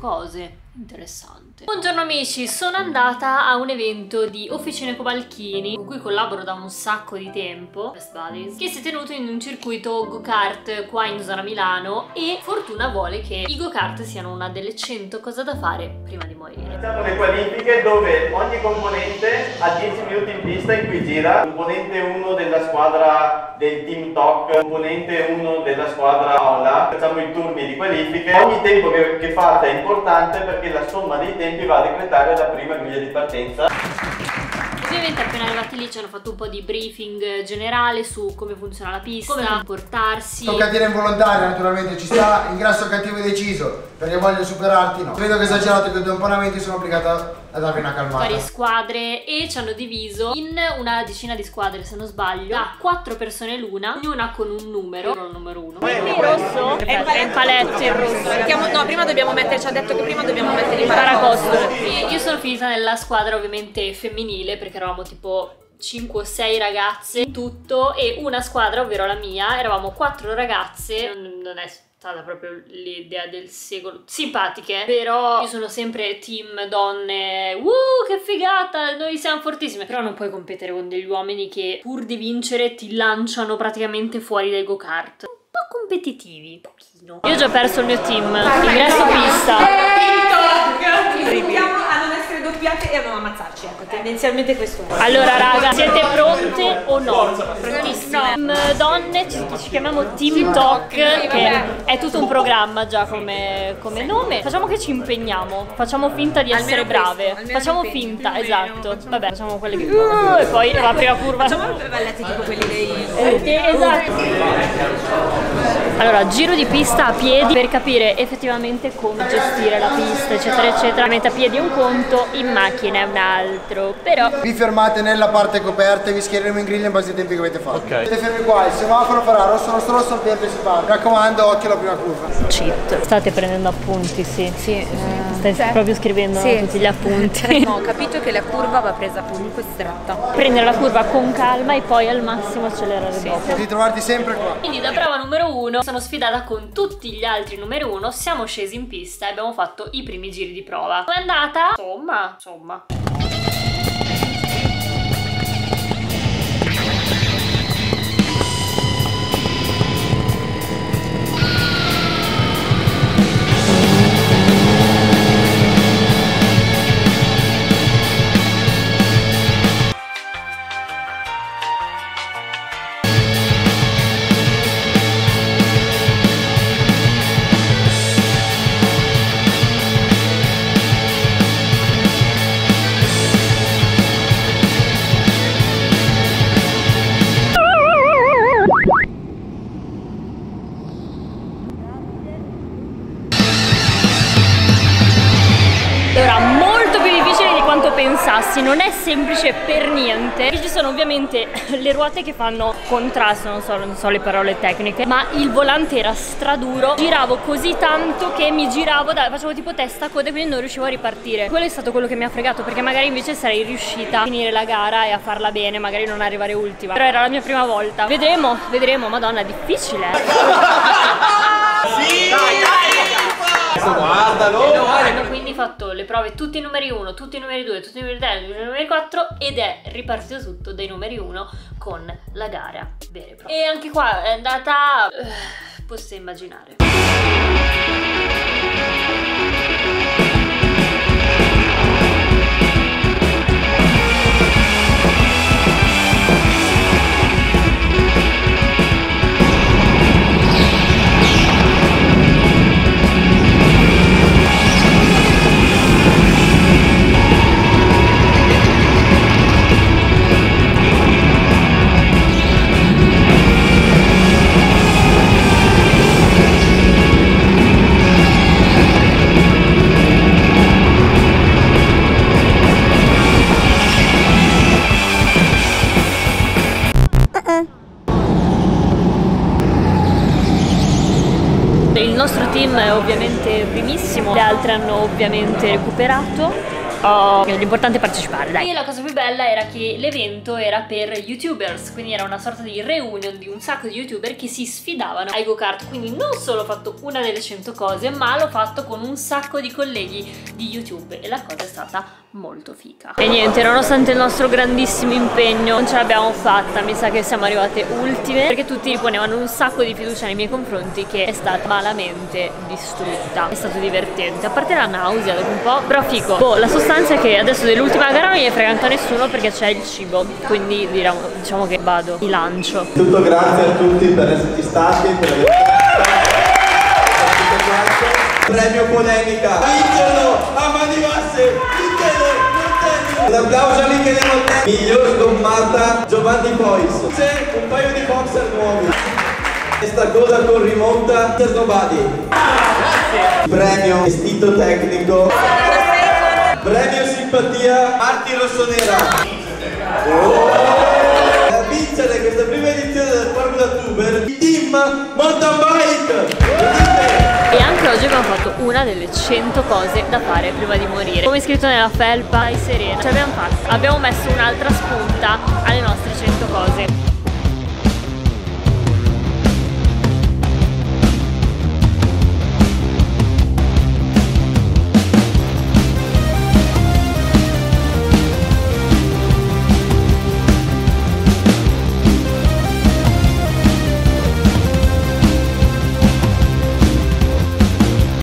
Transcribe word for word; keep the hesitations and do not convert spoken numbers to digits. cose. Interessante. Buongiorno amici, sono andata a un evento di Officine Cobalchini, con cui collaboro da un sacco di tempo, Bodies, che si è tenuto in un circuito go-kart qua in zona Milano, e fortuna vuole che i go-kart siano una delle cento cose da fare prima di morire. Iniziamo le qualifiche dove ogni componente ha dieci minuti in pista in cui gira. Componente uno della squadra del Team Talk, componente uno della squadra Ola. Facciamo i turni di qualifiche. Ogni tempo che, che fate è importante perché che la somma dei tempi va a decretare la prima griglia di partenza. Ovviamente appena arrivati lì ci hanno fatto un po' di briefing generale su come funziona la pista, come comportarsi. Toccatina involontaria naturalmente ci sta, ingrasso cattivo e deciso, perché voglio superarti, no. Credo che esagerato che due imponamenti sono obbligata a darvi una calmata. Varie squadre, e ci hanno diviso in una decina di squadre se non sbaglio, da quattro persone l'una, ognuna con un numero. Il numero uno. Il rosso è il paletto, paletto il rosso. No, prima dobbiamo mettere, ci ha detto che prima dobbiamo mettere il paracostole. Io sono finita nella squadra ovviamente femminile, perché eravamo tipo cinque o sei ragazze in tutto, e una squadra, ovvero la mia, eravamo quattro ragazze. Non, non è stata proprio l'idea del secolo, simpatiche, però io sono sempre team donne. Uh, che figata, noi siamo fortissime. Però non puoi competere con degli uomini che pur di vincere ti lanciano praticamente fuori dai go-kart. Un po' competitivi, un pochino. Io ho già perso il mio team, ingresso pista. E andiamo a ammazzarci, ecco, tendenzialmente questo. Allora raga, siete pronte o no? Prontissime. No. Donne, ci, ci chiamiamo Team Talk, che è tutto un programma già come, come nome. Facciamo che ci impegniamo, facciamo finta di essere brave. Facciamo finta, esatto. Vabbè, facciamo quelle che... Uh, e poi la prima curva. Facciamo le ballette tipo quelli dei... Esatto. Allora, giro di pista a piedi per capire effettivamente come gestire la pista, eccetera, eccetera. Mette a piedi è un conto, in macchina è un altro, però... Vi fermate nella parte coperta e vi schiereremo in griglia in base ai tempi che avete fatto. Ok. Siete fermi qua, il semaforo farà rosso, rosso, rosso, verde si parte. Mi raccomando, occhio alla prima curva. Cheat. State prendendo appunti, sì. Sì. Eh, Stai sì. proprio scrivendo sì. tutti gli appunti. No, ho capito che la curva va presa comunque stretta. Prendere la curva con calma e poi al massimo accelerare sì. dopo. Devi trovarti sempre qua. Quindi da prova numero uno sono sfidata con tutti gli altri numero uno, siamo scesi in pista e abbiamo fatto i primi giri di prova. Come è andata? Insomma. Insomma, pensassi, non è semplice per niente. Qui ci sono ovviamente le ruote che fanno contrasto, non so, non so le parole tecniche, ma il volante era straduro, giravo così tanto che mi giravo, da, facevo tipo testa a coda, quindi non riuscivo a ripartire. Quello è stato quello che mi ha fregato, perché magari invece sarei riuscita a finire la gara e a farla bene, magari non arrivare ultima, però era la mia prima volta. Vedremo, vedremo, madonna, è difficile. Sì, dai, dai. Guardalo! Hanno quindi fatto le prove tutti i numeri uno, tutti i numeri due, tutti i numeri tre, tutti i numeri quattro, ed è ripartito tutto dai numeri uno con la gara vera e propria. E anche qua è andata... Uh, posso immaginare. Il nostro team è ovviamente primissimo, le altre hanno ovviamente recuperato. oh, l'importante è partecipare, dai. E la cosa più bella era che l'evento era per youtubers, quindi era una sorta di reunion di un sacco di youtuber che si sfidavano ai go-kart. Quindi non solo ho fatto una delle cento cose, ma l'ho fatto con un sacco di colleghi di YouTube e la cosa è stata molto figa. E niente, nonostante il nostro grandissimo impegno non ce l'abbiamo fatta, mi sa che siamo arrivate ultime, perché tutti riponevano un sacco di fiducia nei miei confronti, che è stata malamente distrutta. È stato divertente, a parte la nausea dopo un po', però figo. Boh, la sostanza è che adesso dell'ultima gara non gliene frega anche a nessuno perché c'è il cibo, quindi diciamo che vado, mi lancio. Tutto grazie a tutti per esserci stati, per aver premio polemica, vincelo a mani basse, vincelo, un applauso a Michele Montelli, miglior sgommata Giovanni Pois, c'è un paio di boxer nuovi, questa cosa con rimonta per Bodies, premio vestito tecnico, premio simpatia Marti Rossonera, oh! A vincere questa prima edizione del Formula Tuber, il team mountain bike. E anche oggi abbiamo fatto una delle cento cose da fare prima di morire. Come scritto nella felpa, ai serena, ce l'abbiamo fatta. Abbiamo messo un'altra spunta alle nostre cento cose.